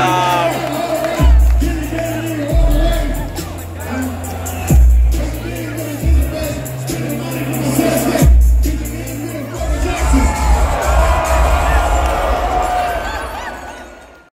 Let's go!